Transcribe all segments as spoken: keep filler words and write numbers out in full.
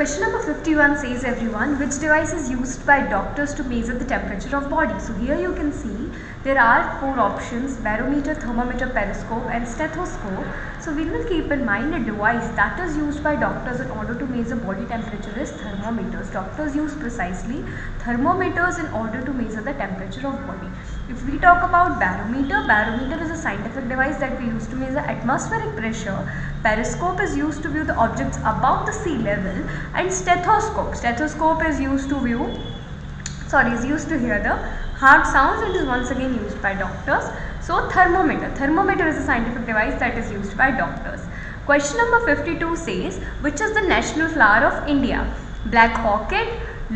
Question number fifty-one says, everyone, which device is used by doctors to measure the temperature of body? So here you can see there are four options: barometer, thermometer, periscope and stethoscope. So we will keep in mind a device that is used by doctors in order to measure body temperature is thermometers. Doctors use precisely thermometers in order to measure the temperature of body. If we talk about barometer, barometer is a scientific device that we use to measure atmospheric pressure. Periscope is used to view the objects above the sea level, and stethoscope, stethoscope is used to view, sorry, is used to hear the heart sounds. It is once again used by doctors. So thermometer, thermometer is a scientific device that is used by doctors. Question number fifty-two says, which is the national flower of India? Black orchid,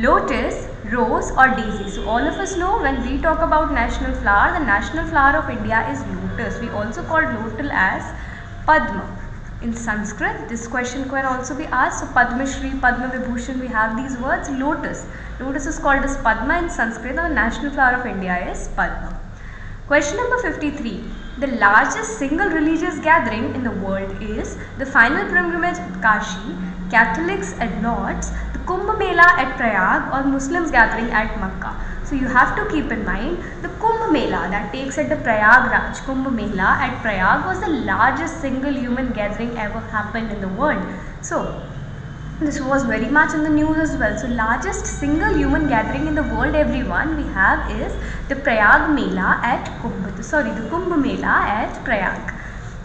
lotus, rose or daisy? So all of us know when we talk about national flower, the national flower of India is lotus. We also call lotus as Padma in Sanskrit. This question can also be asked. So Padma Shri, Padma Vibhushan, we have these words. Lotus, lotus is called as Padma in Sanskrit. The national flower of India is Padma. Question number fifty-three. The largest single religious gathering in the world is the final pilgrimage at Kashi, Catholics at Lords, the Kumbh Mela at Prayag or Muslims gathering at Makkah. So you have to keep in mind the Kumbh Mela that takes at the Prayag Raj. Kumbh Mela at Prayag was the largest single human gathering ever happened in the world. So this was very much in the news as well. So largest single human gathering in the world, everyone, we have is the Prayag Mela at Kumbh, sorry, the Kumbh Mela at Prayag.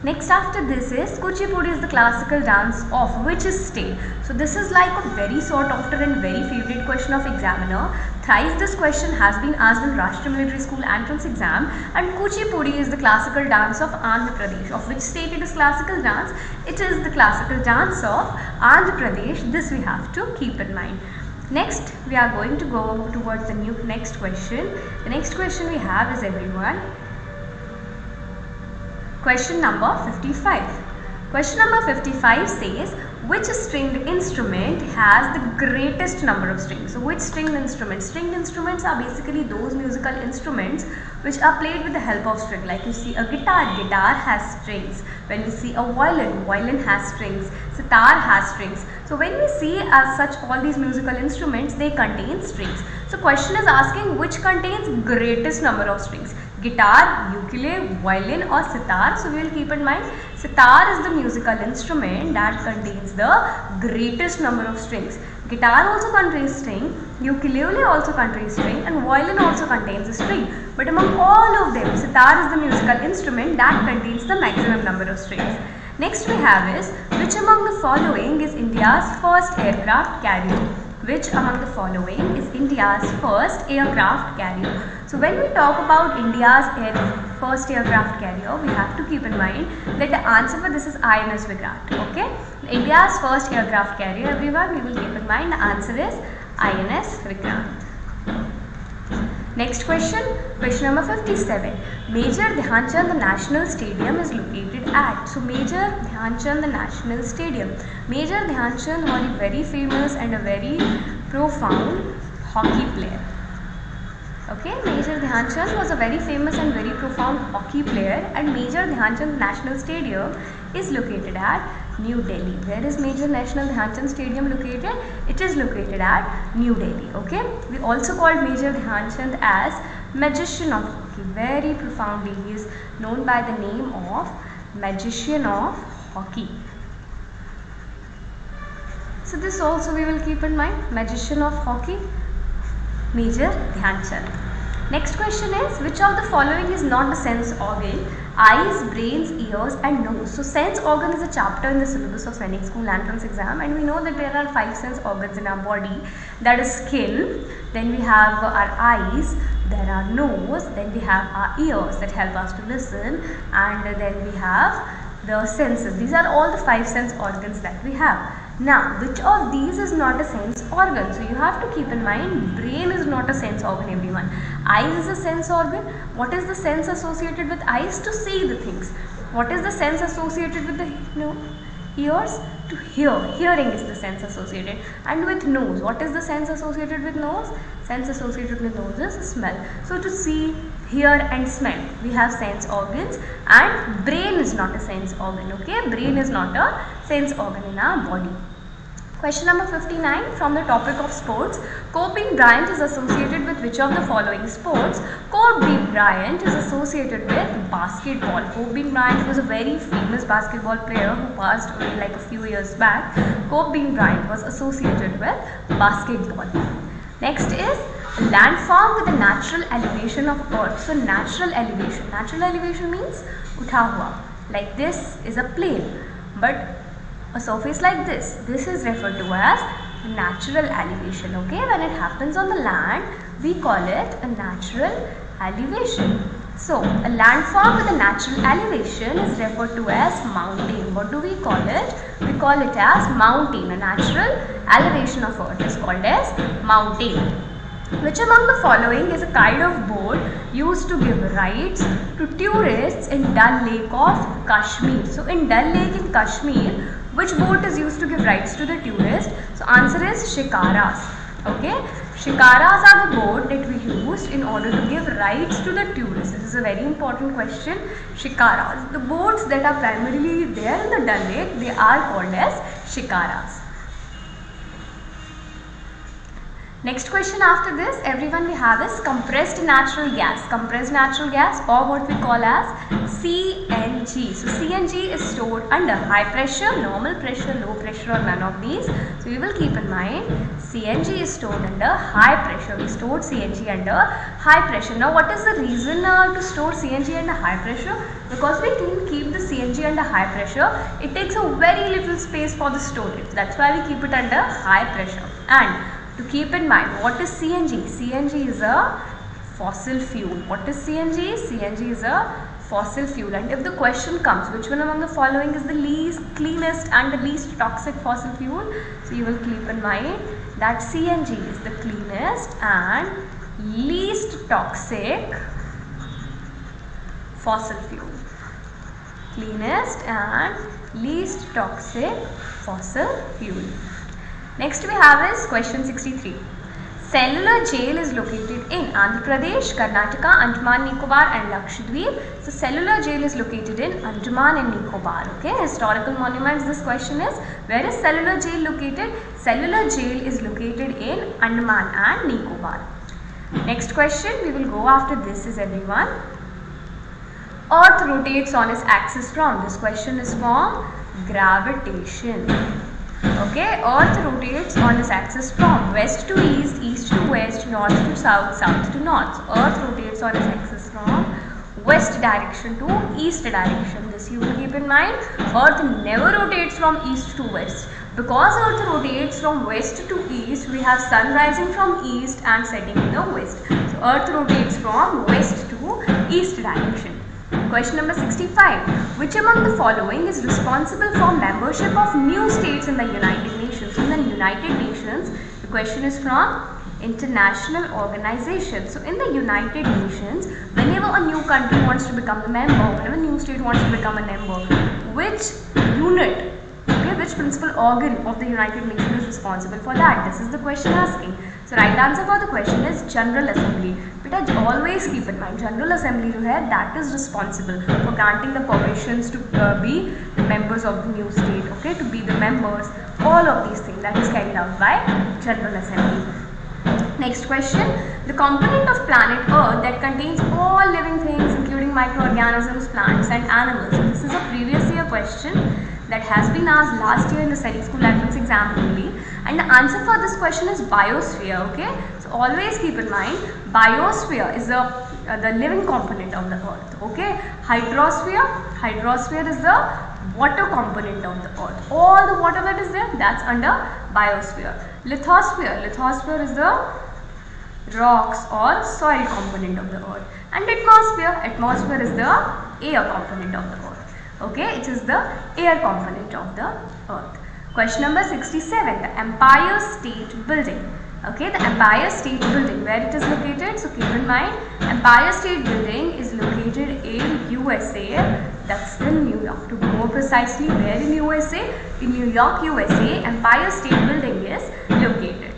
Next after this is Kuchipudi is the classical dance of which state? So this is like a very sought after and very favorite question of examiner. Thrice this question has been asked in Rashtriya Military School entrance exam, and Kuchipudi is the classical dance of Andhra Pradesh. Of which state it is classical dance? It is the classical dance of Andhra Pradesh. This we have to keep in mind. Next we are going to go towards the new next question. The next question we have is, everyone, question number fifty-five. Question number fifty-five says, which stringed instrument has the greatest number of strings? So which stringed instrument? Stringed instruments are basically those musical instruments which are played with the help of string. Like you see a guitar, guitar has strings. When you see a violin, violin has strings. Sitar has strings. So when we see as such all these musical instruments, they contain strings. So question is asking which contains greatest number of strings? Guitar, ukulele, violin or sitar. So we will keep in mind sitar is the musical instrument that contains the greatest number of strings. Guitar also contains string, ukulele also contains string and violin also contains a string. But among all of them, sitar is the musical instrument that contains the maximum number of strings. Next we have is, which among the following is India's first aircraft carrier? Which among the following is India's first aircraft carrier? So when we talk about India's air, first aircraft carrier, we have to keep in mind that the answer for this is I N S Vikrant. Okay, India's first aircraft carrier, everyone, we will keep in mind the answer is I N S Vikrant. Next question, question number fifty-seven. Major Dhyan Chand the National Stadium is located at? So Major Dhyan Chand the National Stadium. Major Dhyan Chand was a very famous and a very profound hockey player. Okay, Major Dhyan Chand was a very famous and very profound hockey player, and Major Dhyan Chand National Stadium is located at New Delhi. Where is Major National Dhyan Chand Stadium located? It is located at New Delhi. Okay, we also called Major Dhyan Chand as Magician of Hockey. Very profoundly, he is known by the name of Magician of Hockey. So this also we will keep in mind, Magician of Hockey, Major Dhyan Chand. Next question is, which of the following is not the sense organ? Eyes, brains, ears and nose. So sense organ is a chapter in the syllabus of Sainik School entrance exam, and we know that there are five sense organs in our body. That is skin, then we have our eyes, then our nose, then we have our ears that help us to listen, and then we have the senses. These are all the five sense organs that we have. Now, which of these is not a sense organ? So you have to keep in mind, brain is not a sense organ, everyone. Eyes is a sense organ. What is the sense associated with eyes? To see the things. What is the sense associated with the you know, ears? To hear. Hearing is the sense associated. And with nose, what is the sense associated with nose? Sense associated with nose is smell. So to see, hear and smell, we have sense organs, and brain is not a sense organ. Okay, brain is not a sense organ in our body. Question number fifty-nine from the topic of sports. Kobe Bryant is associated with which of the following sports? Kobe Bryant is associated with basketball. Kobe Bryant was a very famous basketball player who passed away like a few years back. Kobe Bryant was associated with basketball. Next is landform with the natural elevation of earth. So natural elevation. Natural elevation means utha hua. Like this is a plane, but a surface like this, this is referred to as natural elevation. Okay, when it happens on the land, we call it a natural elevation. So, a landform with a natural elevation is referred to as mountain. What do we call it? We call it as mountain. A natural elevation of earth is called as mountain. Which among the following is a kind of board used to give rides to tourists in Dal Lake of Kashmir? So, in Dal Lake in Kashmir, which boat is used to give rides to the tourists? So, answer is Shikaras. Okay, Shikaras are the boat that we used in order to give rides to the tourists. This is a very important question. Shikaras. The boats that are primarily there in the Dal Lake, they are called as Shikaras. Next question after this, everyone, we have is compressed natural gas. Compressed natural gas, or what we call as C N G. So, C N G is stored under high pressure, normal pressure, low pressure, or none of these. So, we will keep in mind C N G is stored under high pressure. We stored C N G under high pressure. Now, what is the reason uh, to store C N G under high pressure? Because we can keep the C N G under high pressure, it takes a very little space for the storage. That's why we keep it under high pressure. And to keep in mind, what is C N G? C N G is a fossil fuel. What is C N G? C N G is a fossil fuel. And if the question comes, which one among the following is the least cleanest and the least toxic fossil fuel? So, you will keep in mind that C N G is the cleanest and least toxic fossil fuel. Cleanest and least toxic fossil fuel. Next we have is question sixty-three. Cellular Jail is located in Andhra Pradesh, Karnataka, Andaman, Nicobar and Lakshadweep. So, Cellular Jail is located in Andaman and Nicobar. Okay, historical monuments, this question is, where is Cellular Jail located? Cellular Jail is located in Andaman and Nicobar. Next question we will go after this is everyone. Earth rotates on its axis from. This question is from gravitation. Okay, Earth rotates on its axis from west to east, east to west, north to south, south to north. So, Earth rotates on its axis from west direction to east direction. This you will keep in mind. Earth never rotates from east to west. Because Earth rotates from west to east, we have sun rising from east and setting in the west. So, Earth rotates from west to east direction. Question number sixty-five. Which among the following is responsible for membership of new states in the United Nations? In the United Nations, the question is from international organization. So, in the United Nations, whenever a new country wants to become a member, whenever a new state wants to become a member, which unit, okay, which principal organ of the United Nations is responsible for that? This is the question asking. So, right answer for the question is General Assembly. But always keep in mind, General Assembly जो है, that is responsible for granting the permissions to uh, be the members of the new state, okay, to be the members, all of these things, that is carried out by General Assembly. Next question, the component of planet Earth that contains all living things including microorganisms, plants and animals. So, this is a previous year question that has been asked last year in the Sainik School entrance exam only, and the answer for this question is biosphere. Okay, so always keep in mind biosphere is the uh, the living component of the earth. Okay, hydrosphere hydrosphere is the water component of the earth. All the water that is there, that's under biosphere. Lithosphere lithosphere is the rocks or soil component of the earth, and atmosphere atmosphere is the air component of the earth. Okay, it is the air component of the earth. Question number sixty-seven, the Empire State Building. Okay, the Empire State Building, where it is located? So, keep in mind, Empire State Building is located in U S A, that's in New York. To be more precisely, where in U S A? In New York, U S A, Empire State Building is located.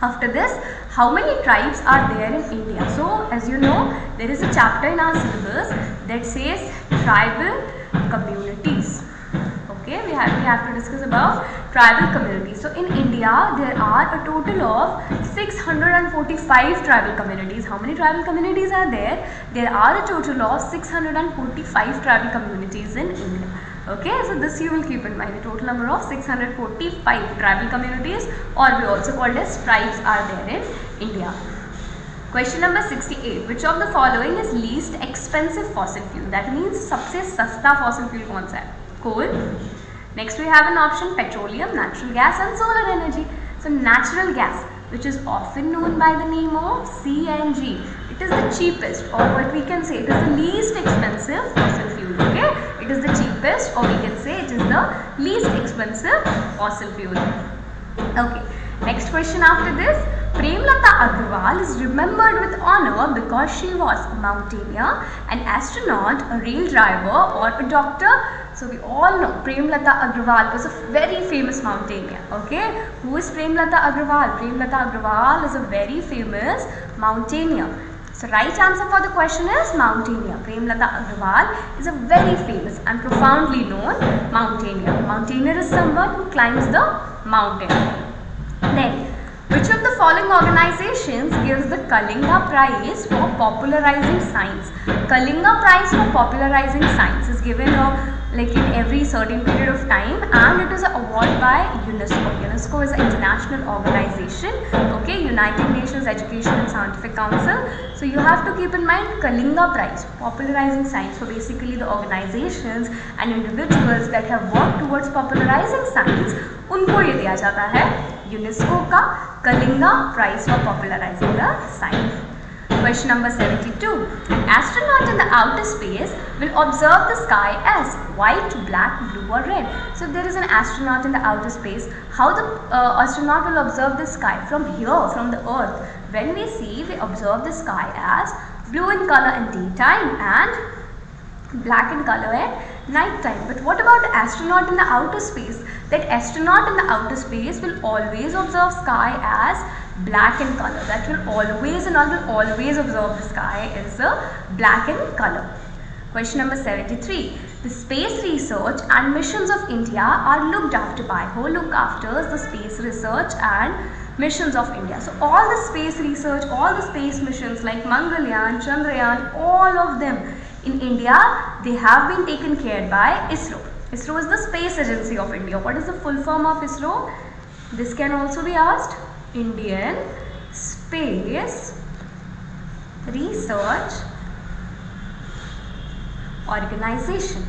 After this, how many tribes are there in India? So, as you know, there is a chapter in our syllabus that says tribal communities. Okay, we have, we have to discuss about tribal communities. So in India, there are a total of six hundred forty-five tribal communities. How many tribal communities are there? There are a total of six hundred forty-five tribal communities in India. Okay, so this you will keep in mind, the total number of six hundred forty-five tribal communities, or we also called as tribes, are there in India. Question number sixty-eight, which of the following is least expensive fossil fuel? That means सबसे सस्ता fossil fuel कौन सा है? Coal. Next we have an option petroleum, natural gas and solar energy. So natural gas, which is often known by the name of C N G, it is the cheapest, or what we can say, it is the least expensive fossil fuel. Okay, it is the cheapest, or we can say it is the least expensive fossil fuel. Okay, next question after this. Premlata Agrawal is remembered with honor because she was a mountaineer, an astronaut, a rail driver, or a doctor. So we all know Premlata Agrawal was a very famous mountaineer. Okay, who is Premlata Agrawal? Premlata Agrawal is a very famous mountaineer. So right answer for the question is mountaineer. Premlata Agrawal is a very famous and profoundly known mountaineer. Mountaineer is someone who climbs the mountain. Then, which of the following organizations gives the Kalinga Prize for popularizing science? Kalinga Prize for popularizing science is given a, like in every certain period of time, and it is an award by UNESCO. UNESCO is an international organization, okay, United Nations Education and Scientific Council. So you have to keep in mind Kalinga Prize, popularizing science. So basically the organizations and individuals that have worked towards popularizing science, unko ye diya jata hai UNESCO ka Kalinga Prize for popularizing the science. Question number seventy-two. An astronaut in the outer space will observe the sky as white, black, blue or red. So there is an astronaut in the outer space. How the uh, astronaut will observe the sky from here, from the earth? When we see, we observe the sky as blue in color in daytime and black in color at night time. But what about the astronaut in the outer space? That astronaut in the outer space will always observe sky as black in color. That will always and will always observe the sky as a black in color. Question number seventy-three. The space research and missions of India are looked after by, who look after the space research and missions of India? So all the space research, all the space missions like Mangalyaan, Chandrayaan, all of them in India, they have been taken care by ISRO. ISRO is the space agency of India. What is the full form of ISRO? This can also be asked. Indian Space Research Organization.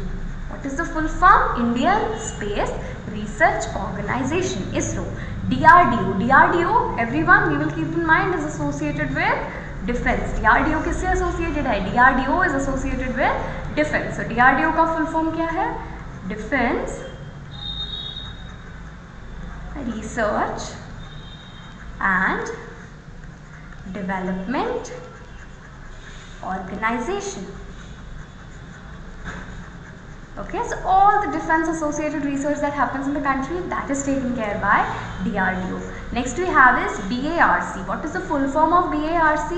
What is the full form? Indian Space Research Organization, ISRO. D R D O. D R D O, everyone we will keep in mind, is associated with defense. D R D O किससे associated है? D R D O is associated with defense. So D R D O का full form क्या है? Defense Research and Development Organization. Okay, so all the defense associated research that happens in the country, that is taken care by D R D O. Next we have is B A R C. What is the full form of B A R C?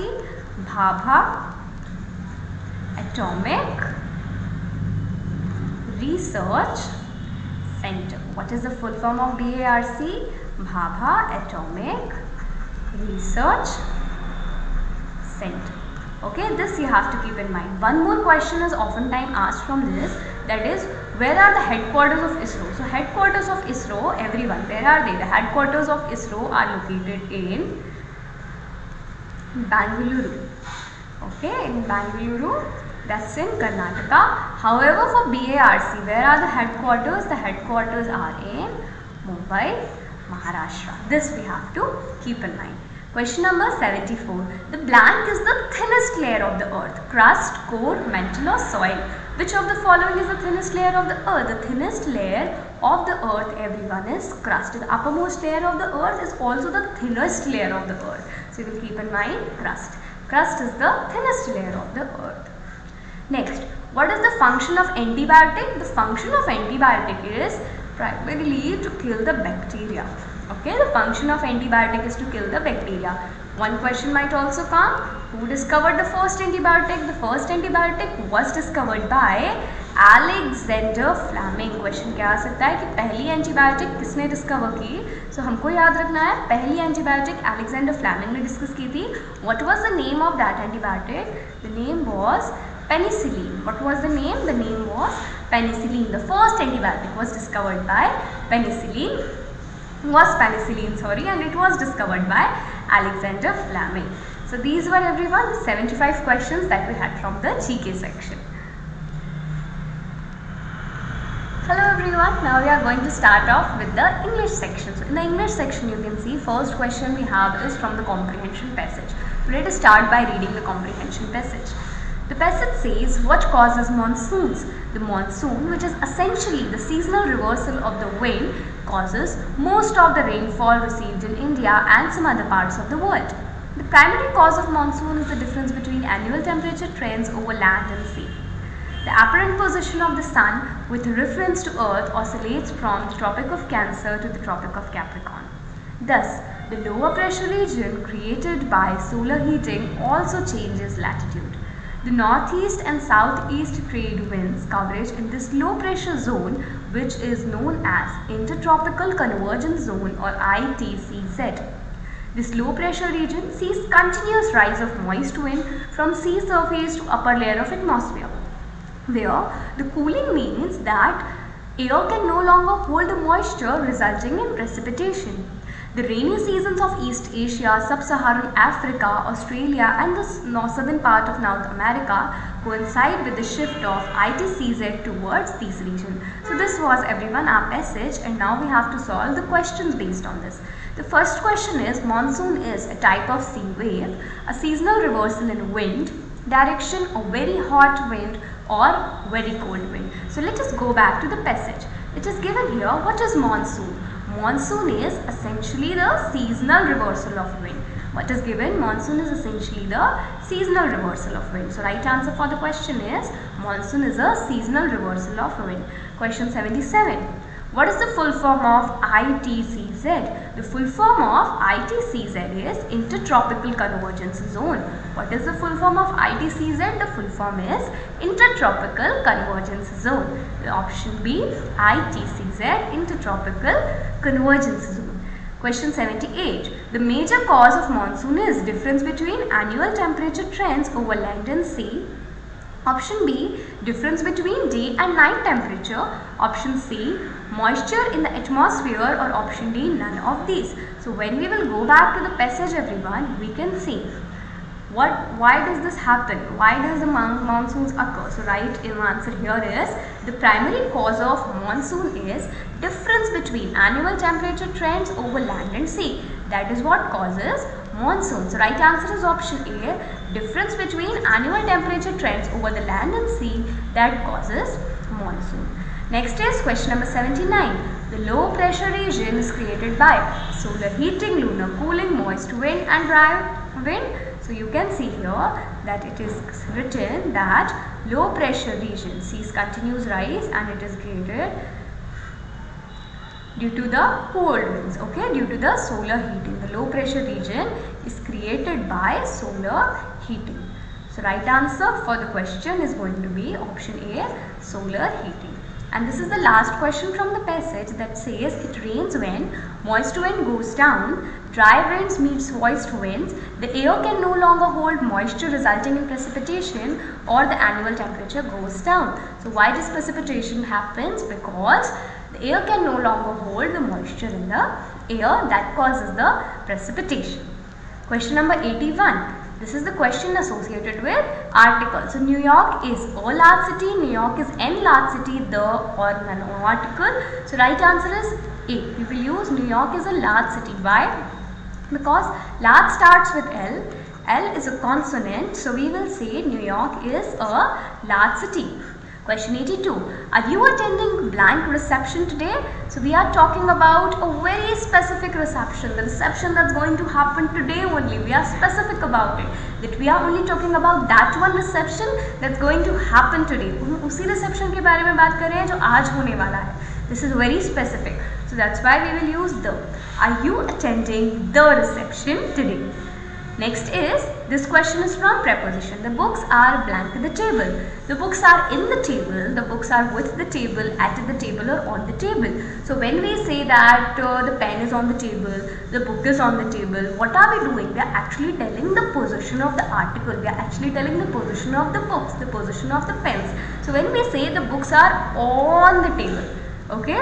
Bhabha Atomic Research Centre. What is the full form of B A R C? Bhabha Atomic Research Centre. Okay, this you have to keep in mind. One more question is oftentimes asked from this, that is, where are the headquarters of ISRO? So headquarters of ISRO, everyone, where are they? The headquarters of ISRO are located in Bangalore. Okay, in Bangalore, that's in Karnataka. However, for B A R C, where are the headquarters? The headquarters are in Mumbai, Maharashtra. This we have to keep in mind. Question number seventy-four. The blank is the thinnest layer of the earth, crust, core, mantle or soil. Which of the following is the thinnest layer of the earth? The thinnest layer of the earth, everyone, is crust. The uppermost layer of the earth is also the thinnest layer of the earth. So you will keep in mind crust. Crust is the thinnest layer of the earth. Next, what is the function of antibiotic? The function of antibiotic is primarily to kill the bacteria. Okay, the function of antibiotic is to kill the bacteria. One question might also come, who discovered the first antibiotic? The first antibiotic was discovered by Alexander Fleming. Question क्या आ सकता है कि पहली antibiotic किसने discover की? सो so, हमको याद रखना है पहली एंटीबायोटिक एलेक्जेंडर फ्लेमिंग ने डिस्कस की थी। What was the name of that antibiotic? The name was penicillin. What was the name? The name was penicillin. The first antibiotic was discovered by penicillin was penicillin sorry and it was discovered by Alexander Fleming. So these were everyone the seventy-five questions that we had from the G K section. Hello everyone, now we are going to start off with the English section. So in the English section you can see first question we have is from the comprehension passage. So let us start by reading the comprehension passage. The passage says, what causes monsoons? The monsoon, which is essentially the seasonal reversal of the wind, causes most of the rainfall received in India and some other parts of the world. The primary cause of monsoon is the difference between annual temperature trends over land and sea. The apparent position of the sun with reference to earth oscillates from the Tropic of Cancer to the Tropic of Capricorn. Thus, the lower pressure region created by solar heating also changes latitude. The northeast and southeast trade winds coverage in this low pressure zone, which is known as Intertropical Convergence Zone or I T C Z. This low pressure region sees continuous rise of moist wind from sea surface to upper layer of atmosphere, where the cooling means that air can no longer hold the moisture, resulting in precipitation. The rainy seasons of East Asia, Sub-Saharan Africa, Australia and the northern part of North America coincide with the shift of I T C Z towards this region. So this was everyone our passage, and now we have to solve the questions based on this. The first question is, monsoon is a type of sea wave, a seasonal reversal in wind direction, a very hot wind or very cold wind. So let us go back to the passage. It is given here, what is monsoon? Monsoon is essentially the seasonal reversal of wind. What is given? Monsoon is essentially the seasonal reversal of wind. So right answer for the question is, monsoon is a seasonal reversal of wind. Question seventy-seven. What is the full form of I T C Z? The full form of I T C Z is Intertropical Convergence Zone. What is the full form of I T C Z? The full form is Intertropical Convergence Zone. The option B, I T C Z, Intertropical Convergence Zone. Question seventy-eight. The major cause of monsoon is difference between annual temperature trends over land and sea. Option B, difference between day and night temperature. Option C, moisture in the atmosphere, or option D, none of these. So when we will go back to the passage everyone, we can see what, why does this happen? Why does the mon monsoons occur? So right answer here is, the primary cause of monsoon is difference between annual temperature trends over land and sea. That is what causes monsoon. So right answer is option A, difference between annual temperature trends over the land and sea that causes monsoon. Next is question number seventy-nine. The low pressure region is created by solar heating, lunar cooling, moist wind and dry wind. So you can see here that it is written that low pressure region sees continuous rise and it is created due to the cold winds, okay, due to the solar heating. The low pressure region is created by solar heating. So right answer for the question is going to be option A, solar heating. And this is the last question from the passage that says, it rains when moist wind goes down, dry winds meets moist winds, the air can no longer hold moisture resulting in precipitation, or the annual temperature goes down. So why does precipitation happens? Because the air can no longer hold the moisture in the air, that causes the precipitation. Question number eighty-one. This is the question associated with article. So New York is a large city, New York is an large city, the or an article. So right answer is A. We will use New York is a large city. Why? Because large starts with L. L is a consonant. So we will say New York is a large city. Question eighty-two. Are you attending blank reception today? So we are talking about a very specific reception, the reception that's going to happen today only. We are specific about it, that we are only talking about that one reception that's going to happen today. Usi reception ke baare mein baat kar rahe hain jo aaj hone wala hai. This is very specific. So that's why we will use the. Are you attending the reception today? Next is This question is from preposition. The books are blank the table. The books are in the table. The books are with the table, at the table or on the table. So when we say that uh, the pen is on the table, the book is on the table, what are we doing? We are actually telling the position of the article. We are actually telling the position of the books, the position of the pens. So when we say the books are on the table, okay,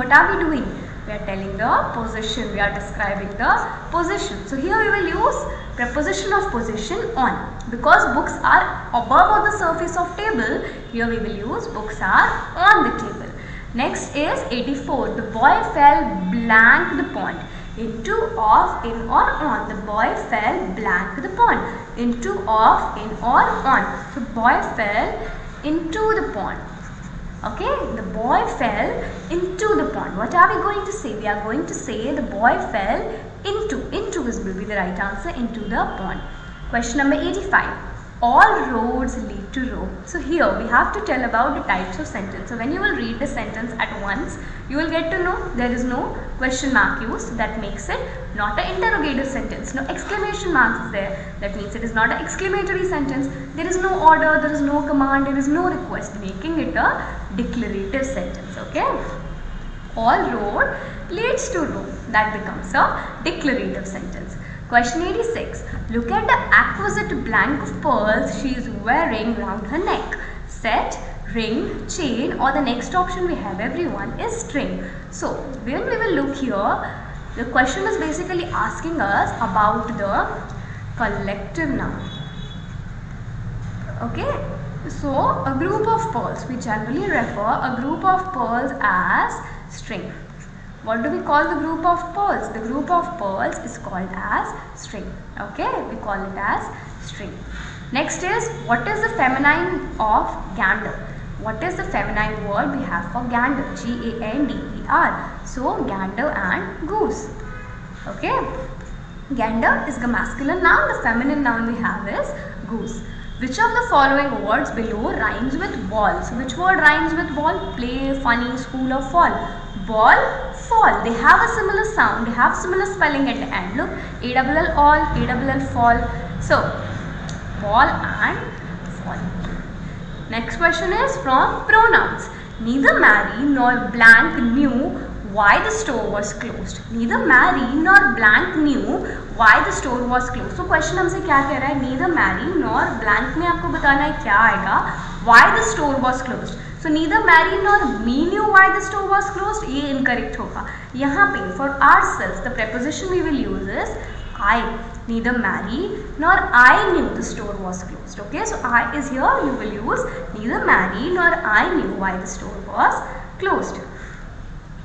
what are we doing? We are telling the position. We are describing the position. So here we will use preposition of position on. Because books are above on the surface of table, here we will use books are on the table. Next is eighty-four. The boy fell blank the pond. Into, of, in or on. The boy fell blank the pond. Into, of, in or on. So boy fell into the pond. Okay, the boy fell into the pond. What are we going to say? We are going to say the boy fell into. Into is will be the right answer. Into the pond. Question number eighty-five. All roads lead to Rome. So here we have to tell about the types of sentence. So when you will read the sentence at once, you will get to know there is no question mark used. So that makes it not an interrogative sentence. No exclamation marks is there. That means it is not an exclamatory sentence. There is no order, there is no command, there is no request, making it a declarative sentence. Okay. All road leads to Rome. That becomes a declarative sentence. Question eighty-six. Look at the acquisite blank of pearls she is wearing round her neck. Set, ring, chain, or the next option we have everyone is string. So when we will look here, the question is basically asking us about the collective noun. Okay, so a group of pearls, we generally refer a group of pearls as string. What do we call the group of pearls? The group of pearls is called as string. Okay, we call it as string. Next is, what is the feminine of gander? What is the feminine word we have for gander? G A N D E R. So, gander and goose. Okay. Gander is the masculine noun. The feminine noun we have is goose. Which of the following words below rhymes with ball? So, which word rhymes with ball? Play, funny, school or fall? Ball, fall. They have a similar sound. They have similar spelling at the end. Look, A double L all, A double L fall. So, ball and fall. Next question is from pronouns. Neither Mary nor blank knew why the store was closed. Neither Mary nor blank knew why the store was closed. So question हमसे क्या कह रहा है? Neither Mary nor blank में आपको बताना है क्या आएगा? Why the store was closed. So neither Mary nor me knew why the store was closed. ये incorrect होगा. यहाँ पे for ourselves the preposition we will use is I. Neither Mary nor I knew the store was closed. Okay, so I is here. You will use neither Mary nor I knew why the store was closed.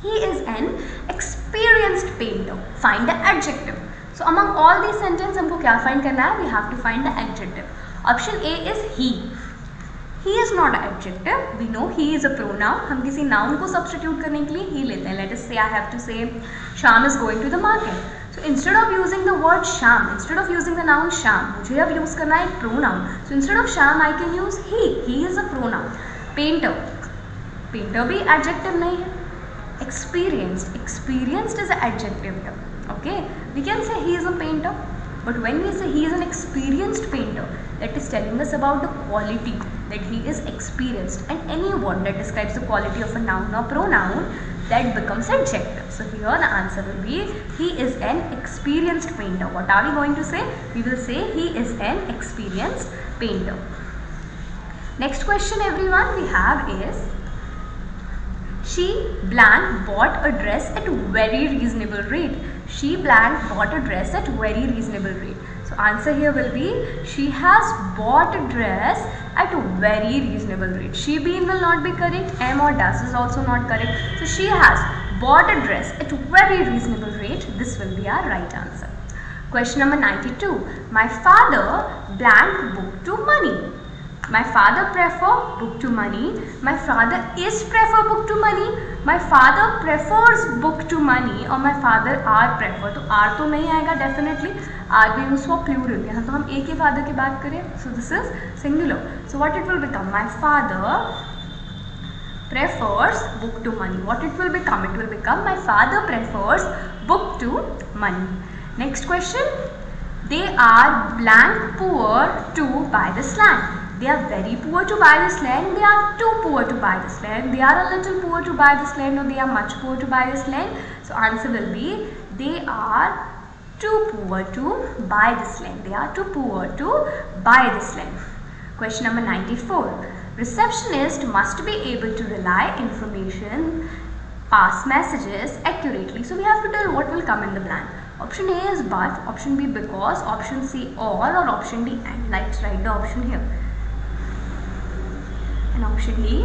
He is an experienced painter. Find the adjective. So among all these sentences हमको क्या find करना है? We have to find the adjective. Option A is he. He is not an adjective. We know he is a pronoun. हम किसी noun को substitute करने के लिए he लेते हैं. Let us say I have to say Shyam is going to the market. So instead of using the word Shyam, instead of using the noun Shyam, मुझे अब use करना है pronoun. So instead of Shyam I can use he. He is a pronoun. Painter. Painter भी adjective नहीं है. Experienced. Experienced is an adjective term. Okay. We can say he is a painter. But when we say he is an experienced painter, that is telling us about the quality that he is experienced, and any word that describes the quality of a noun or pronoun, that becomes adjective. So here the answer will be he is an experienced painter. What are we going to say? We will say he is an experienced painter. Next question everyone we have is, she blank bought a dress at very reasonable rate. She blank bought a dress at very reasonable rate. So answer here will be she has bought a dress at a very reasonable rate. She being will not be correct. Am or does is also not correct. So she has bought a dress at a very reasonable rate. This will be our right answer. Question number ninety-two. My father blank book to money. My father prefer book to money. My father is prefer book to money. My father prefers book to money. और my father are prefer. तो are तो नहीं आएगा definitely. Are we use for plural. यहाँ तो हम एक ही father की बात करें. So this is singular. So what it will become? My father prefers book to money. What it will become? It will become my father prefers book to money. Next question. They are blank poor to buy the land. They are very poor to buy this land, they are too poor to buy this land, they are a little poor to buy this land, or they are much poor to buy this land. So answer will be, they are too poor to buy this land, they are too poor to buy this land. Question number ninety-four. Receptionist must be able to relay information, pass messages accurately. So we have to tell what will come in the blank. Option A is but, option B because, option C or, or option D and. Let's write the option here. And option D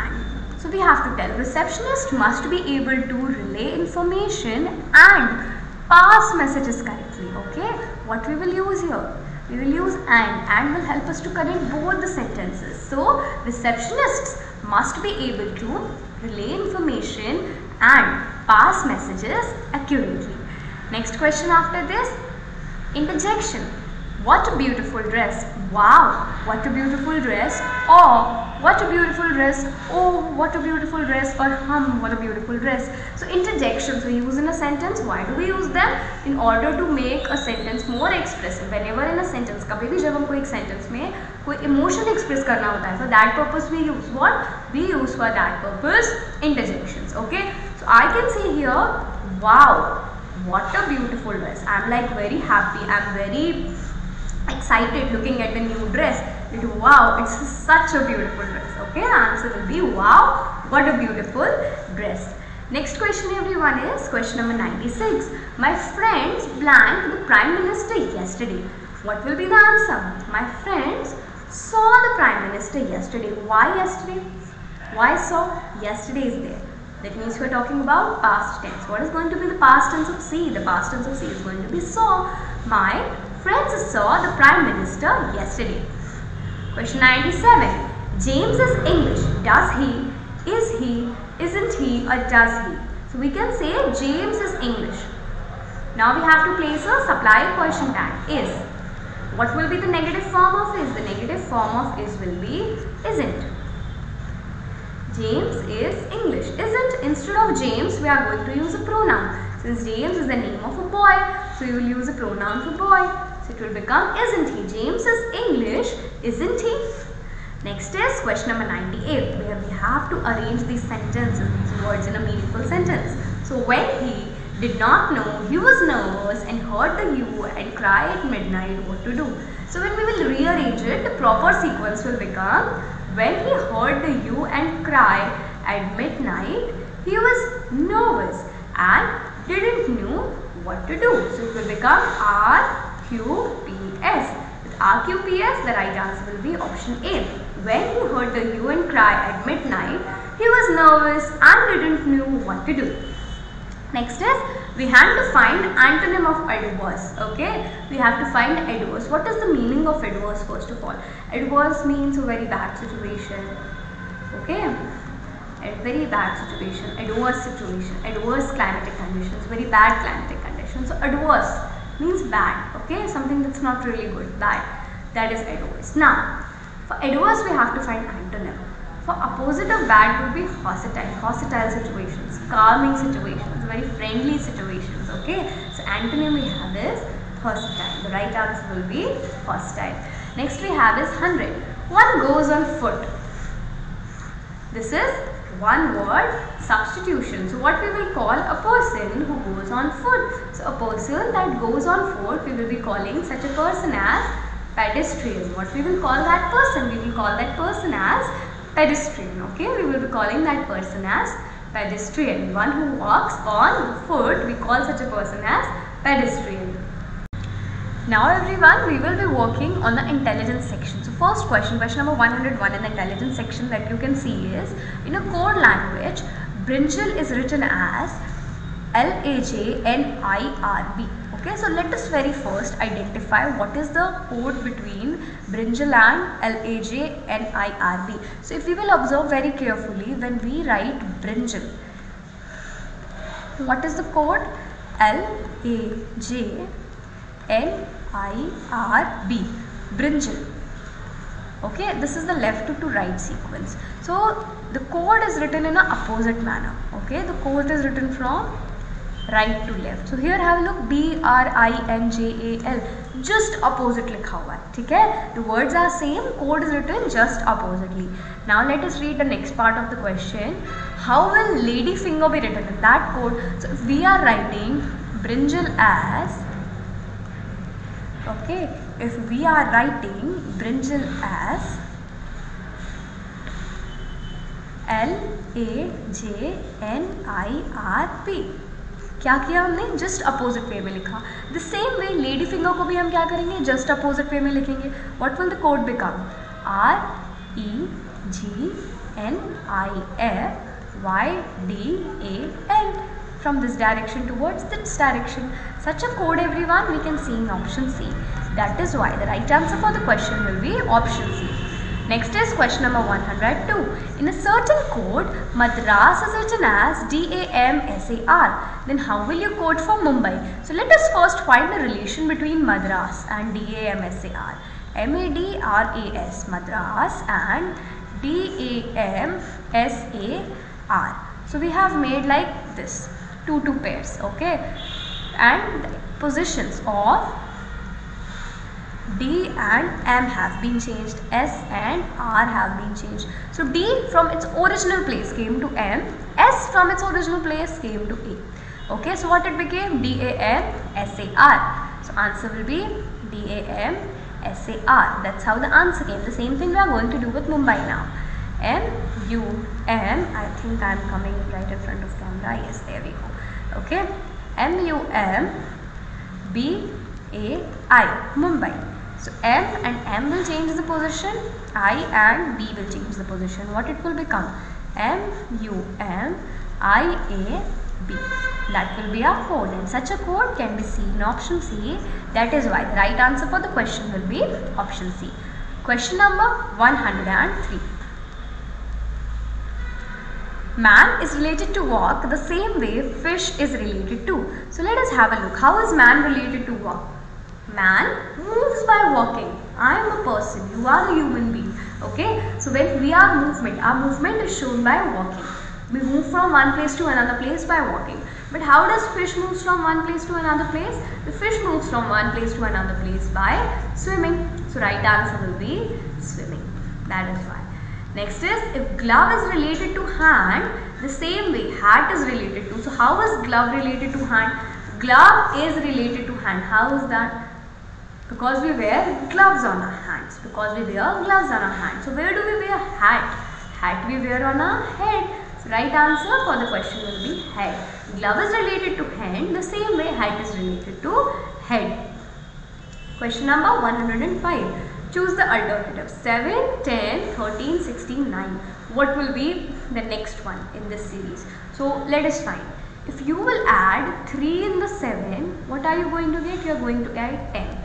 and. So we have to tell receptionist must be able to relay information and pass messages correctly. Okay, what we will use here, we will use and. And will help us to connect both the sentences. So receptionists must be able to relay information and pass messages accurately. Next question after this, interjection. What a beautiful dress, wow, what a beautiful dress, or what a beautiful dress, oh, what a beautiful dress, or hum, what a beautiful dress. So interjections we use in a sentence. Why do we use them? In order to make a sentence more expressive. Whenever in a sentence, kabhi bhi jab humko ek sentence mein koi emotion express karna hota hai, for that purpose we use what? We use for that purpose interjections. Okay, so I can say here, wow, what a beautiful dress. I am like very happy, I am very excited looking at the new dress. It, wow, it's such a beautiful dress. Okay, answer will be wow, what a beautiful dress. Next question everyone is question number ninety-six. My friends blanked the Prime Minister yesterday. What will be the answer? My friends saw the Prime Minister yesterday. Why yesterday? Why saw? Yesterday is there. That means we are talking about past tense. What is going to be the past tense of C? The past tense of C is going to be saw. My friends saw the Prime Minister yesterday. Question ninety-seven. James is English. Does he? Is he? Isn't he? Or does he? So we can say James is English. Now we have to place a supply question tag is. What will be the negative form of is? The negative form of is will be isn't. James is English. Isn't, instead of James, we are going to use a pronoun. Since James is the name of a boy, so you will use a pronoun for boy. So it will become isn't he. James is English, isn't he? Next is question number ninety-eight, where we have to arrange these sentences, these words in a meaningful sentence. So when he did not know, he was nervous and heard the hue and cry at midnight, what to do? So when we will rearrange it, the proper sequence will become, when he heard the hue and cry at midnight, he was nervous and didn't know what to do. So it will become R Q P S. With R Q P S, the right answer will be option A. When he heard the hue and cry at midnight, he was nervous and didn't know what to do. Next is, we have to find antonym of adverse. Okay, we have to find adverse. What is the meaning of adverse first of all? Adverse means a very bad situation. Okay, a very bad situation, adverse situation, adverse climatic conditions, very bad climatic conditions. So adverse means bad. Okay, something that's not really good, bad. That is adverse. Now, for adverse we have to find antonym. For opposite of bad would be hostile, hostile situations, calming situations, very friendly situations. Okay, so antonym we have is hostile. The right answer will be hostile. Next we have is hundred. One goes on foot. This is one word substitution. So what we will call a person who goes on foot. So a person that goes on foot, we will be calling such a person as pedestrian. What we will call that person? We will call that person as pedestrian. Okay, we will be calling that person as pedestrian. One who walks on foot, we call such a person as pedestrian. Now everyone, we will be working on the intelligence section. So first question, question number one hundred one in the intelligence section that you can see is, in a core language, brinjal is written as L A J N I R B. Okay, so let us very first identify what is the code between brinjal and L A J N I R B. So if we will observe very carefully, when we write brinjal, what is the code? L A J N I R B, brinjal. Okay, this is the left to right sequence. So the code is written in an opposite manner. Okay, the code is written from right to left. So here have a look, B R I N J A L, just opposite likha hua hai, theek hai? The words are same, code is written just oppositely. Now let us read the next part of the question. How will lady finger be written in that code? So if we are writing brinjal as, okay, if we are writing brinjal as L A J N I R P, क्या किया हमने? Just opposite way में लिखा. The same way lady finger को भी हम क्या करेंगे? जस्ट अपोजिट वे में लिखेंगे. What will the code become? R E G N I F Y D A N, from this direction towards this direction. Such a code everyone we can see in option C. That is why the right answer for the question will be option C. Next is question number one hundred two. In a certain code, Madras is written as D A M S A R. Then how will you code for Mumbai? So let us first find the relation between Madras and D A M S A R. M A D R A S, Madras, and D A M S A R. So we have made like this, two two pairs, okay. And the positions of D and M have been changed, S and R have been changed. So D from its original place came to M, S from its original place came to A. Okay, so what it became? D A M S A R. So answer will be D A M S A R. That's how the answer came. The same thing we are going to do with Mumbai now. M U M, I think I am coming right in front of camera, yes, there we go, okay. M U M B A I, Mumbai. So M and M will change the position, I and B will change the position. What it will become? M U M I A B. That will be our code, and such a code can be seen in option C. That is why the right answer for the question will be option C. Question number one hundred three. Man is related to walk the same way fish is related to. So let us have a look. How is man related to walk? Man moves by walking. I am a person, you are a human being. Okay. So when we are movement, our movement is shown by walking. We move from one place to another place by walking. But how does fish move from one place to another place? The fish moves from one place to another place by swimming. So right answer will be swimming. That is why. Next is, if glove is related to hand, the same way hat is related to. So how is glove related to hand? Glove is related to hand. How is that? Because we wear gloves on our hands. Because we wear gloves on our hands. So where do we wear hat? Hat we wear on our head. So right answer for the question will be head. Glove is related to hand, the same way hat is related to head. Question number one hundred five. Choose the alternative seven, ten, thirteen, sixteen, nine. What will be the next one in this series? So let us find. If you will add three in the seven, what are you going to get? You are going to get ten.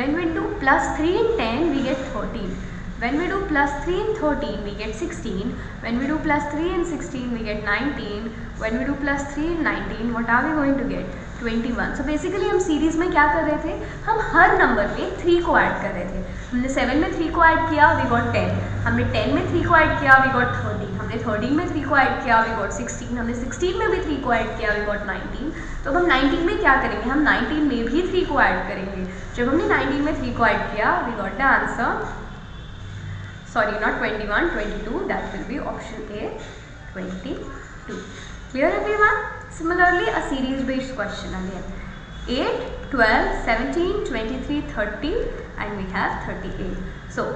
When we do plus three in ten, we get thirteen. When we do plus three in thirteen, we get sixteen. When we do plus three in sixteen, we get nineteen. When we do plus three in nineteen, what are we going to get? twenty-one. So basically हम series में क्या कर रहे थे? हम हर number में three को add कर रहे थे. हमने seven में three को add किया, we got ten. हमने ten में three को add किया, we got thirteen. हमने thirteen में three को add किया, we got sixteen. हमने sixteen में भी three को add किया, we got nineteen. तो अब हम nineteen में क्या करेंगे? हम nineteen में भी three को add करेंगे. जब हमने nineteen में three को add किया, we got the answer. Sorry, not twenty-one, twenty-two. That will be option A, twenty-two. Clear everyone? Similarly, a series based question again. eight, twelve, seventeen, twenty-three, thirty, and we have thirty-eight. So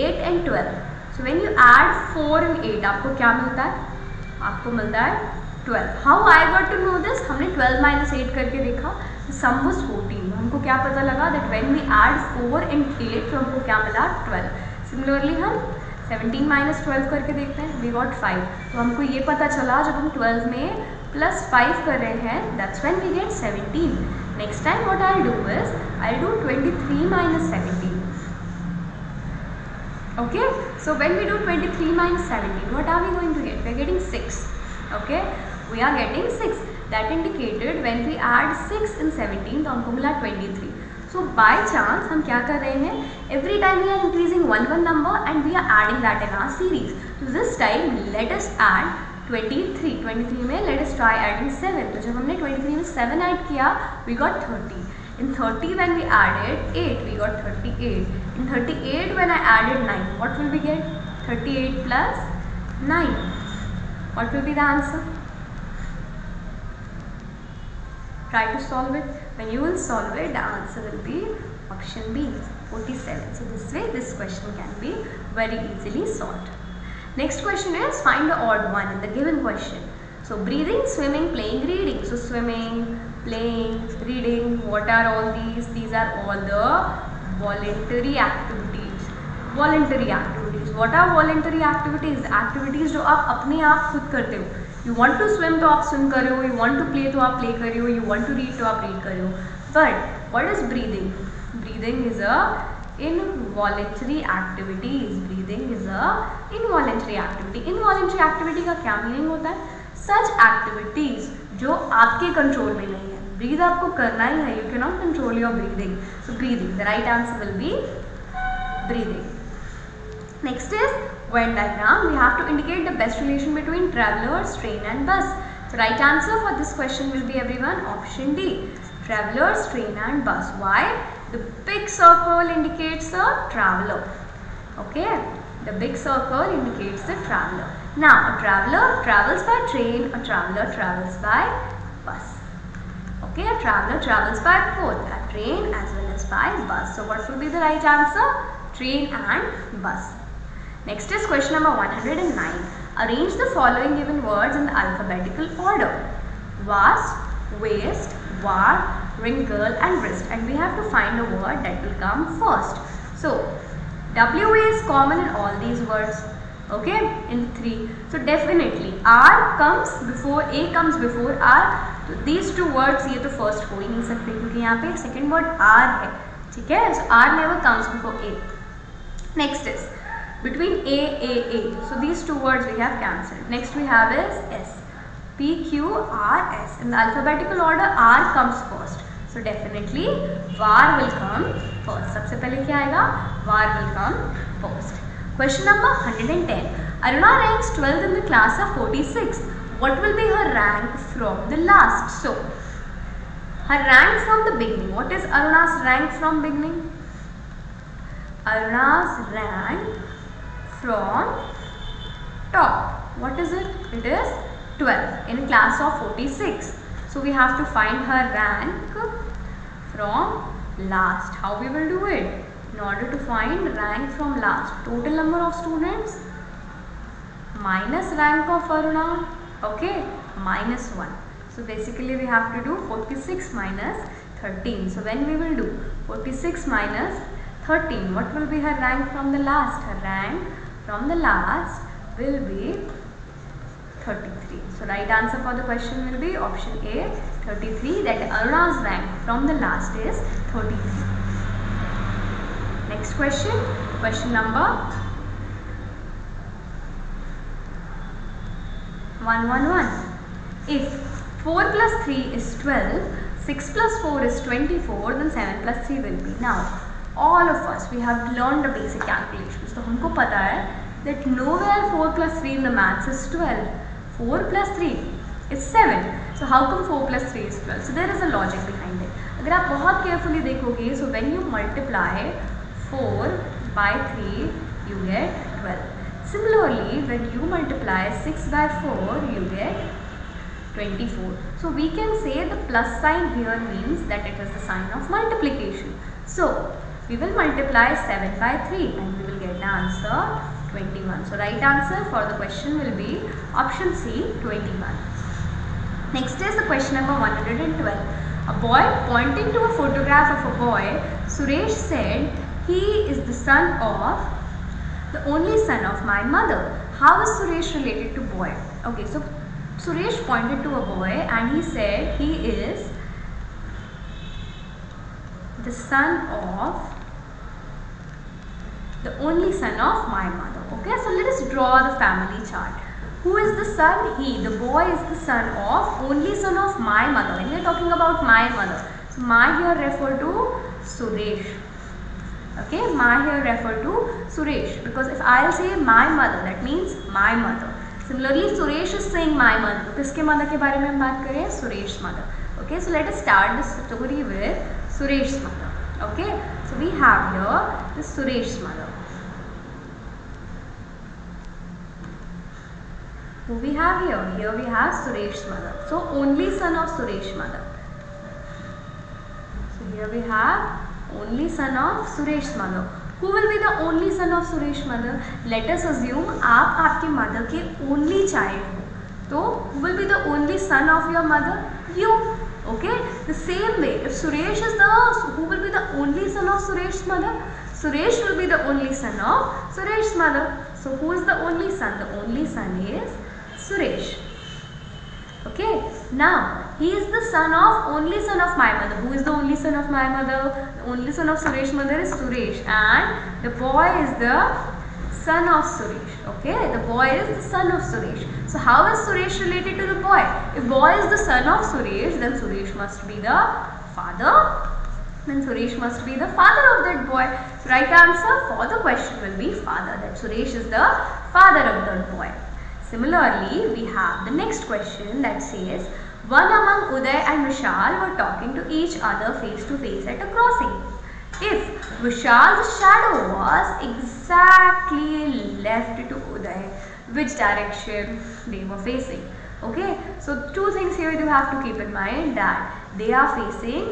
eight and twelve. So when you add four and eight, आपको क्या मिलता है? आपको मिलता है twelve. How I got to know this? हमने twelve minus eight करके देखा. The sum was fourteen. हमको क्या पता लगा? That when we add four and eight, तो हमको क्या मिला? twelve. Similarly, हम seventeen minus twelve करके देखते हैं, we got five. तो हमको ये पता चला जब हम twelve में plus five कर रहे हैं, that's when we get seventeen. Next time what I'll do is, I'll do twenty-three minus seventeen. Okay, so when we do twenty-three minus seventeen, what are we going to get? We're getting six. Okay, we are getting six. That indicated when we add six and seventeen, तो हमको मिला twenty-three. So by chance हम क्या कर रहे हैं? Every time we are increasing one one number and we are adding that in our series. So this time let us add twenty-three में let us try adding seven. तो जब हमने twenty-three में सेवन ऐड किया we got thirty. In thirty when we added eight we got thirty eight. In thirty eight when I added nine what will we get? thirty-eight plus nine. What will be the answer? Try to solve it. When you will solve it, the answer will be option B, forty-seven. So this way this question can be very easily solved. Next question is find the odd one in the given question. So breathing, swimming, playing, reading. So swimming, playing, reading, what are all these? These are all the voluntary activities. Voluntary activities. What are voluntary activities? Activities जो आप अपने आप खुद करते हो. You want to swim तो आप swim कर रहे हो. You want to play तो आप play कर रहे हो. You want to read तो आप read कर रहे हो. But what is breathing? Breathing is a involuntary activities. Breathing is a involuntary activity. Involuntary activity का क्या meaning होता है? Such activities जो आपके control में नहीं है. Breathe आपको करना ही है. You cannot control your breathing. So breathing. The right answer will be breathing. Next is Venn diagram. We have to indicate the best relation between travelers, train and bus. So right answer for this question will be everyone option D. Travelers, train and bus. Why? The big circle indicates a traveler. Okay. The big circle indicates the traveler. Now a traveler travels by train, a traveler travels by bus. Okay. A traveler travels by both a train as well as by bus. So what will be the right answer? Train and bus. Next is question number one hundred nine. Arrange the following given words in the alphabetical order. Vast, waste, war, wrinkle and wrist. And we have to find a word that will come first. So, W A is common in all these words. Okay, in three. So, definitely R comes before, A comes before R. So, these two words, ये तो first हो ही नहीं सकते क्योंकि यहाँ पे second word R है. ठीक है? So, R never comes before A. Next is between A, A, A. So these two words we have cancelled. Next we have is S. P, Q, R, S. In the alphabetical order, R comes first. So definitely var will come first. सबसे पहले क्या आएगा? Var will come first. Question number one hundred ten. Aruna ranks twelfth in the class of forty-six. What will be her rank from the last? So her rank from the beginning. What is Aruna's rank from beginning? Aruna's rank from top. What is it? It is twelve in class of forty-six. So we have to find her rank from last. How we will do it? In order to find rank from last, total number of students minus rank of Aruna. Okay, minus one. So basically we have to do forty-six minus thirteen. So when we will do forty-six minus thirteen, what will be her rank from the last? Her rank from the last will be thirty-three. So right answer for the question will be option A, thirty-three, that Aruna's rank from the last is thirty-three. Next question, question number one hundred eleven. If four plus three is twelve, six plus four is twenty-four, then seven plus three will be. Now all of us, we have learned the basic calculations. So humko pata hai that nowhere four plus three in the maths is twelve. four plus three is seven. So how come four plus three is twelve? So there is a logic behind it. अगर आप बहुत carefully देखोगे, so when you multiply four by three, you get twelve. Similarly, when you multiply six by four, you get twenty-four. So we can say the plus sign here means that it is the sign of multiplication. So we will multiply seven by three and we will get the answer twenty-one. So right answer for the question will be option C, twenty-one. Next is the question number one hundred twelve. A boy pointing to a photograph of a boy, Suresh said, he is the son of, the only son of my mother. How is Suresh related to boy? Okay, so Suresh pointed to a boy and he said he is the son of, the only son of my mother. Okay, so let us draw the family chart. Who is the son? He, the boy is the son of, only son of my mother. When we are talking about my mother, so my here refer to Suresh. Okay, my here refer to Suresh, because if I will say my mother, that means my mother. Similarly, Suresh is saying my mother. किसके mother के बारे में हम बात करें? Suresh mother. Okay, so let us start this story with Suresh's mother. Okay, so we have here the Suresh's mother. Who we have here? Here we have Suresh's mother. So only son of Suresh's mother. So here we have only son of Suresh's mother. Who will be the only son of Suresh's mother? Let us assume आप आपकी mother के only child हो. तो who will be the only son of your mother? You. Okay. The same way, if Suresh is the who will be the only son of Suresh's mother? Suresh will be the only son of Suresh's mother. So who is the only son? The only son is Suresh. Okay. Now. He is the son of only son of my mother. Who is the only son of my mother? The only son of Suresh's mother is Suresh, and the boy is the son of Suresh. Okay, the boy is the son of Suresh. So how is Suresh related to the boy? If boy is the son of Suresh, then Suresh must be the father. Then Suresh must be the father of that boy. So right answer for the question will be father. That Suresh is the father of that boy. Similarly, we have the next question that says. One among Uday and Vishal were talking to each other face to face at a crossing. If Vishal's shadow was exactly left to Uday, which direction they were facing? Okay, so two things here you have to keep in mind that they are facing,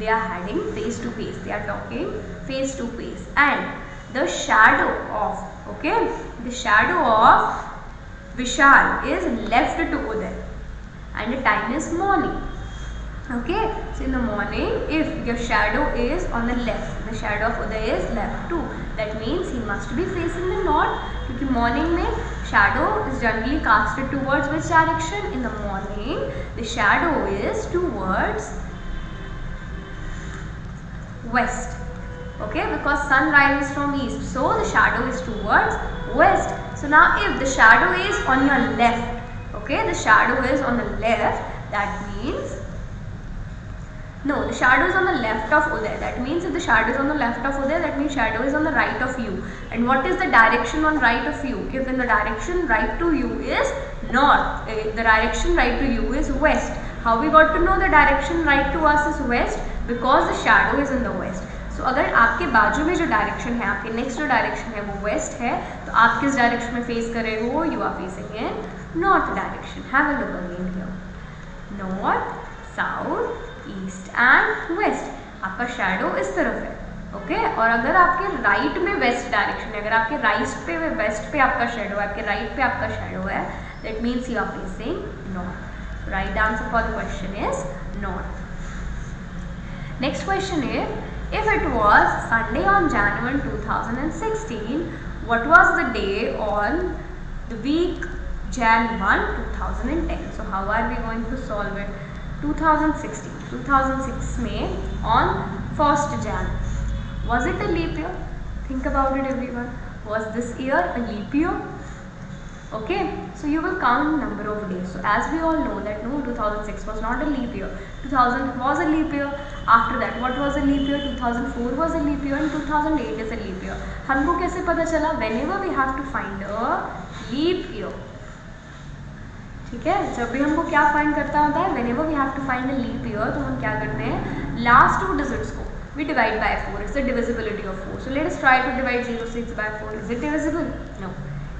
they are hiding face to face, they are talking face to face, and the shadow of, okay, the shadow of Vishal is left to Uday. And the time is morning. Okay, so in the morning, if your shadow is on the left, the shadow of Uday is left too. That means he must be facing the north. Because morning mein shadow is generally casted towards which direction? In the morning, the shadow is towards west. Okay, because sun rises from east, so the shadow is towards west. So now, if the shadow is on your left. Okay, the shadow is on the left, that means, no, the shadow is on the left of Uday, that means if the shadow is on the left of Uday, that means shadow is on the right of you. And what is the direction on right of you? If in the direction right to you is north, the direction right to you is west. How we got to know the direction right to us is west? Because the shadow is in the west. So अगर आपके बाजू में जो direction है, आपके next जो direction है वो वेस्ट है, तो आप किस डायरेक्शन में फेस कर रहे हो? You are facing in north direction. Have a look again here. North, south, east and west. आपका shadow इस तरफ है, okay? और अगर आपके राइट में वेस्ट डायरेक्शन है, अगर आपके राइट पे वेस्ट पे आपका shadow है, आपके राइट पे आपका shadow है, that means you are facing north. Right answer for the question is north. Next question is. If it was Sunday on January one two thousand sixteen, what was the day on the week January first two thousand ten? So how are we going to solve it? twenty sixteen, two thousand six May on first Jan. Was it a leap year? Think about it everyone. Was this year a leap year? Okay, so you will count number of days. So as we all know that no, two thousand six was not a leap year, two thousand was a leap year, after that what was a leap year, two thousand four was a leap year and two thousand eight is a leap year. Humko kaise pata chala? Whenever we have to find a leap year, ठीक है, जब भी हमको क्या find करता होता है, whenever we have to find a leap year, तो हम क्या करते हैं, last two digits को we divide by four, it's the divisibility of four. So let us try to divide zero six by four, is it divisible? No,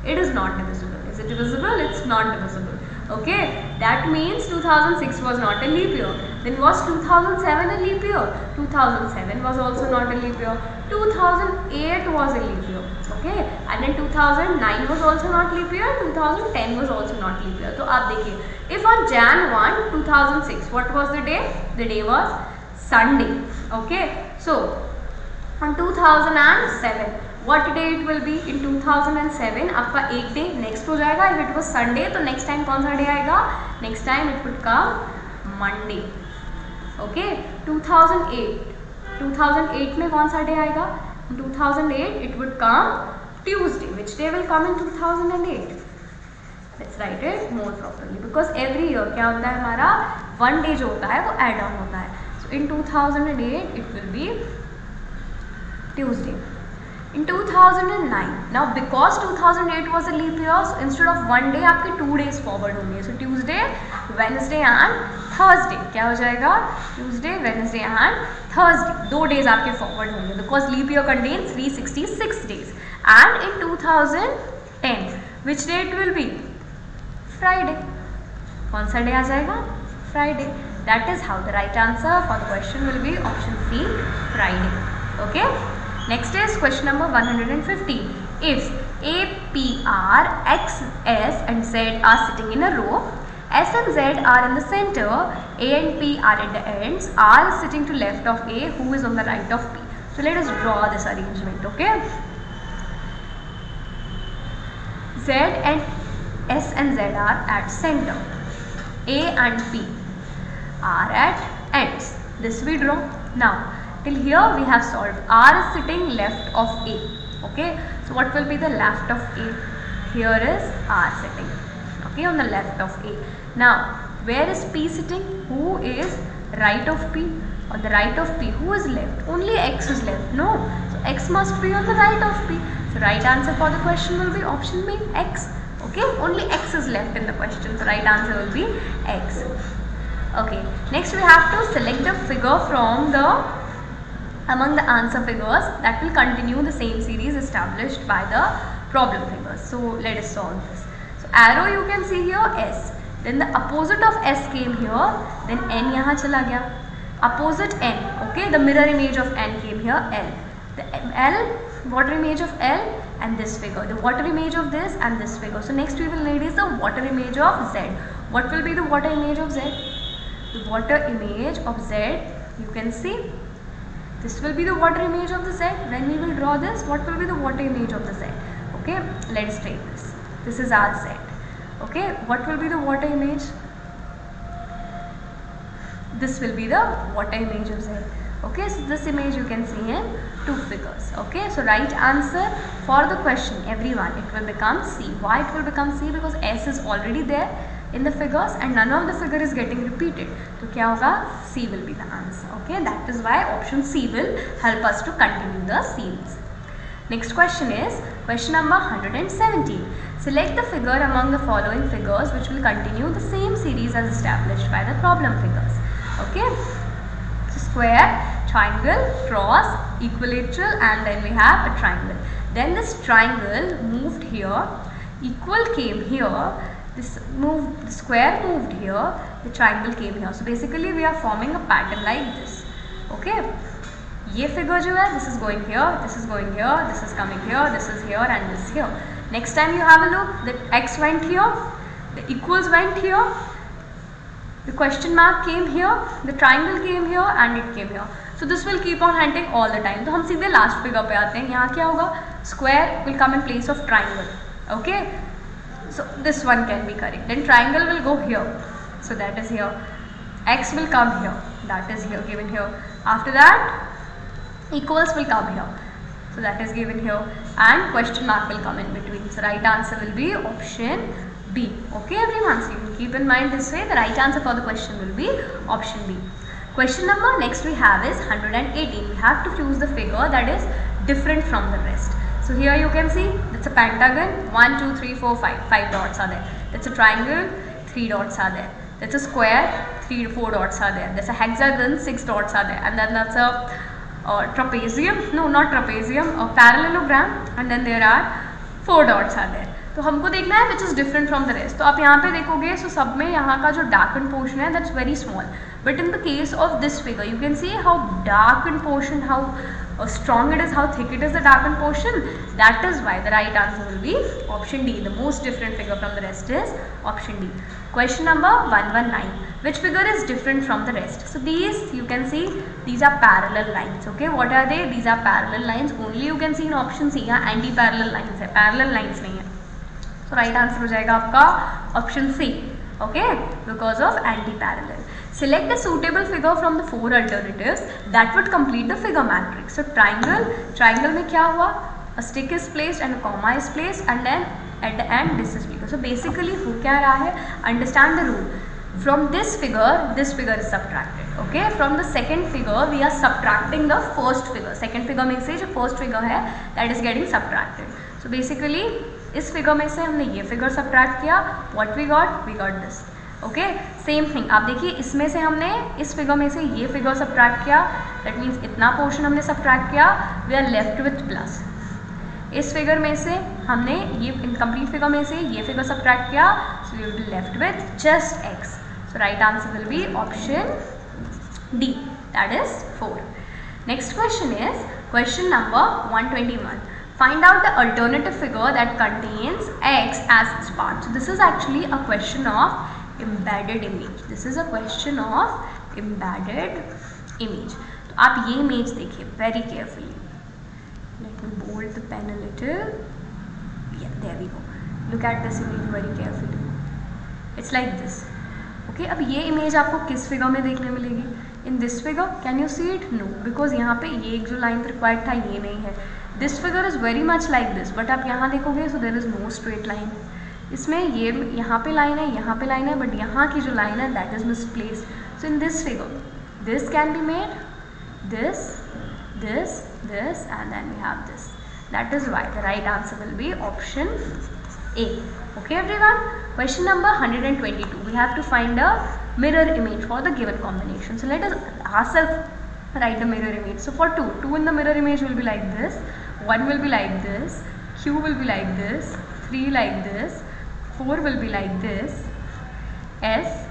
it is not divisible. Is it divisible? It's not divisible. Okay, that means two thousand six was not a leap year. Then was two thousand seven a leap year? two thousand seven was also not a leap year. two thousand eight was a leap year. Okay, and then two thousand nine was also not leap year. two thousand ten was also not leap year. So, आप देखिए, if on January first two thousand six, what was the day? The day was Sunday. Okay, so on two thousand seven. What day it will be? In two thousand seven आपका एक day next हो जाएगा. If it was Sunday तो next time कौन सा day आएगा? Next time it would come Monday. Okay, two thousand eight two thousand eight में कौन सा डे आएगा? In two thousand eight it would come Tuesday. Which day will come in two thousand eight? Let's write it more properly because every year क्या होता है हमारा one day जो होता है वो add on होता है. So in two thousand eight it will be Tuesday. in two thousand nine. Now because two thousand eight was a leap year, so instead of one day आपके two days forward होंगे. So Tuesday, Wednesday and Thursday. क्या हो जाएगा? Tuesday, Wednesday and Thursday. दो days आपके forward होंगे because leap year contains three hundred sixty-six days. And in two thousand ten, which day it will be? Friday. कौन सा day आ जाएगा? Friday. That is how the right answer for the question will be option C, Friday. Okay. Next is question number one hundred fifteen. If A, P, R, X, S and Z are sitting in a row, S and Z are in the center, A and P are at the ends, R is sitting to left of A, who is on the right of P. So let us draw this arrangement, okay. Z and S and Z are at center, A and P are at ends. This we draw. Now, till here we have solved. R is sitting left of A. Okay. So what will be the left of A? Here is R sitting. Okay, on the left of A. Now where is P sitting? Who is right of P? On the right of P. Who is left? Only X is left. No. So X must be on the right of P. So right answer for the question will be option B, X. Okay. Only X is left in the question. So right answer will be X. Okay. Next we have to select a figure from the among the answer figures that will continue the same series established by the problem figures. So let us solve this. So arrow you can see here S, then the opposite of S came here, then N yahan chala gaya, opposite N, okay, the mirror image of N came here, L, the L water image of L, and this figure, the water image of this and this figure. So next we will need is the water image of Z. What will be the water image of Z? The water image of Z, you can see this will be the water image of the Z. When we will draw this, what will be the water image of the Z? Okay, let's take this. This is our Z. Okay, what will be the water image? This will be the water image of Z. Okay, so this image you can see in two figures. Okay, so right answer for the question, everyone, it will become C. Why it will become C? Because S is already there in the figures and none of the figure is getting repeated. So kya hoga? C will be the answer. Okay, that is why option C will help us to continue the series. Next question is question number one hundred seventeen. Select the figure among the following figures which will continue the same series as established by the problem figures. Okay, so square, triangle, cross, equilateral, and then we have a triangle. Then this triangle moved here, equal came here, this moved, the square moved here, the triangle came here. So basically we are forming a pattern like this. Okay, ये figure जो है, this is going here, this is going here, this is coming here, this is here and this here. Next time you have a look, the X went here, the equals went here, the question mark came here, the triangle came here and it came here. So this will keep on hunting all the time. तो हम सीधे last figure पे आते हैं. यहाँ क्या होगा? Square will come in place of triangle. Okay. So this one can be correct. Then triangle will go here. So that is here. X will come here. That is here, given here. After that, equals will come here. So that is given here. And question mark will come in between. So right answer will be option B. Okay everyone. So you will keep in mind this way. The right answer for the question will be option B. Question number next we have is one hundred eighteen. We have to choose the figure that is different from the rest. So here you can see that's a pentagon, one, two, three, four, five, five dots are there. That's a triangle, three dots are there. That's a square, three to four dots are there. That's a hexagon, six dots are there. And then that's a uh, trapezium, no not trapezium, a parallelogram, and then there are four dots are there. So हमको देखना है which is different from the rest. तो आप यहाँ पे देखोगे, so सब में यहाँ का जो darkened portion है that's very small. But in the case of this figure, you can see how darkened portion, how how strong it is, how thick it is, the darkened portion. That is why the right answer will be option D. The most different figure from the rest is option D. Question number one hundred nineteen. Which figure is different from the rest? So these you can see, these are parallel lines. Okay, what are they? These are parallel lines. Only you can see in option C. Yeah, anti-parallel lines hai. Parallel lines nahi hai. So right answer ho jayega aapka option C. Okay, because of anti-parallel. Select a suitable figure from the four alternatives that would complete the figure matrix. So triangle, triangle में क्या हुआ? A stick is placed and a comma is placed and then at the end this is placed. So basically हो क्या रहा है? Understand the rule. From this figure, this figure is subtracted. Okay, from the second figure we are subtracting the first figure. Second figure में से जो first figure है that is getting subtracted. So basically इस figure में से हमने ये figure subtract किया. What we got? We got this. Okay, same thing. आप देखिए इसमें से हमने इस figure में से ये figure subtract किया. That means इतना portion हमने subtract किया. We are left with plus. इस figure में से हमने ये incomplete figure में से ये figure subtract किया. So we will be left with just x. So right answer will be option D, that is four. Next question is question number one twenty-one. Find out the alternative figure that contains x as its part. So this is actually a question of embedded image. This is a question of embedded image. So आप ये image देखिए very carefully. Let me bold the pen a little. Yeah, there we go. Look at this image very carefully. It's like this. Okay, अब ये image आपको किस figure में देखने मिलेगी? In this figure, can you see it? No, because यहाँ पे ये एक जो line required था ये नहीं है. This figure is very much like this, but आप यहाँ देखोगे so there is no straight line. इसमें ये यहाँ पे line है, यहाँ पे line है, but यहाँ की जो line है that is misplaced. So in this figure, this can be made, this, this, this, and then we have this. That is why the right answer will be option A. Okay, everyone. Question number one twenty-two. We have to find a mirror image for the given combination. So let us ourselves write the mirror image. So for two, two in the mirror image will be like this, one will be like this, Q will be like this, three like this, four will be like this, S.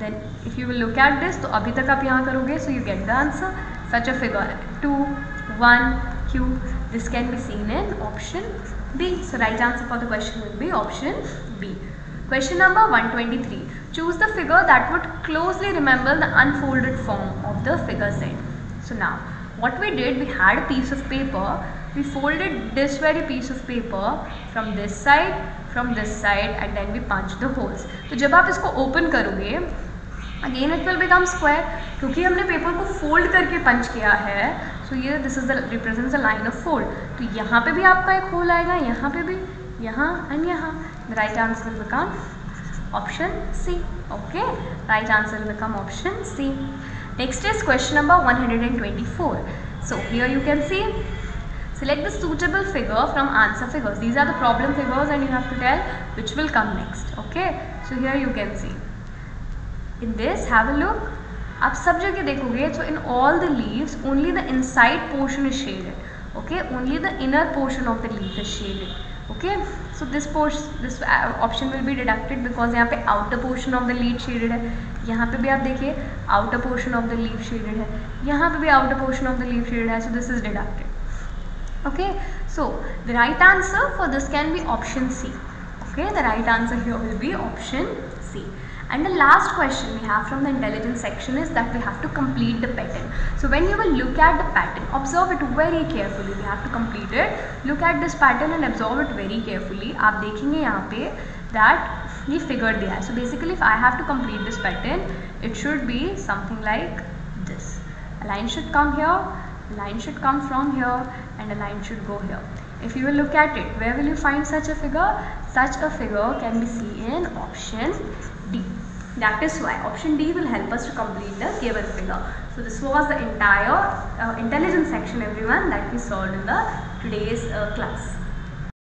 Then if you will look at this, तो अभी तक आप यहाँ करोगे, so you get the answer. Such a figure, two, one, Q. This can be seen in option B. So right answer for the question will be option B. Question number one twenty-three. Choose the figure that would closely resemble the unfolded form of the figure Z. So now, what we did, we had a piece of paper. We folded this very piece of paper from this side, from this side, and then we punched the holes. So, जब आप इसको open करोगे, again it will become square. क्योंकि हमने paper को fold करके punch किया है, so ये this is the represents the line of fold. तो यहाँ पे भी आपका एक hole आएगा, यहाँ पे भी, यहाँ and यहाँ. The right answer will become option C. Okay, right answer will become option C. Next is question number one twenty-four. So here you can see, select the suitable figure from answer figures. These are the problem figures and you have to tell which will come next. Okay, so here you can see. In this, have a look. आप सब जगह देखोगे. So in all the leaves, only the inside portion is shaded. Okay, only the inner portion of the leaf is shaded. Okay, so this portion, this option will be deducted because यहाँ पे outer portion of the leaf shaded है. यहाँ पे भी आप देखिए outer portion of the leaf shaded है. यहाँ पे भी outer portion of the leaf shaded है. So this is deducted. Okay, so the right answer for this can be option C. Okay, the right answer here will be option C. And the last question we have from the intelligence section is that we have to complete the pattern. So when you will look at the pattern, observe it very carefully. We have to complete it. Look at this pattern and observe it very carefully. आप देखेंगे यहाँ पे that ये figure दिया है. So basically, if I have to complete this pattern, it should be something like this. A line should come here, a line should come from here, and a line should go here. If you will look at it, where will you find such a figure? Such a figure can be seen in option D. That is why option D will help us to complete the given figure. So this was the entire uh, intelligence section, everyone, that we solved in the today's uh, class.